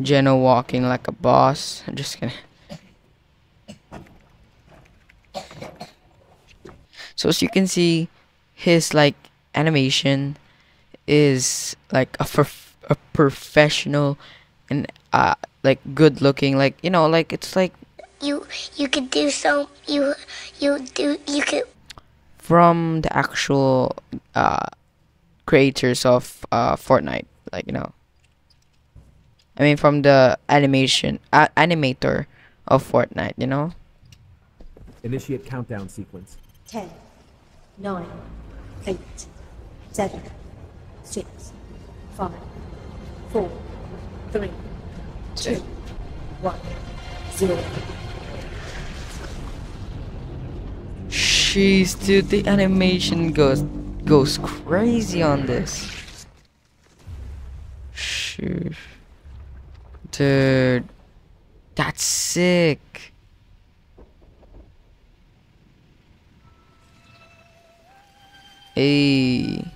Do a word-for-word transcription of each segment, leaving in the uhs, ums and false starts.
Geno walking like a boss. I'm just kidding. So as you can see, his like animation is like a, a professional and uh like good looking, like, you know, like it's like you you could do so you you do you could from the actual uh creators of uh Fortnite, like, you know, I mean from the animation uh, animator of Fortnite, you know. Initiate countdown sequence. Ten, nine, eight, seven, six, five, four, three, two, one, zero. Jeez, dude, the animation goes goes crazy on this. Shoot, dude, that's sick. Hey,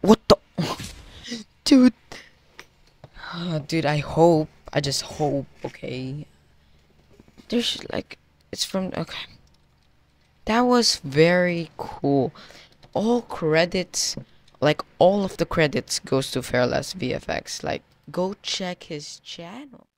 what the dude? Oh, dude, I hope. I just hope. Okay, there's like it's from. Okay, that was very cool. All credits, like all of the credits, goes to Feraals V F X. Like, go check his channel.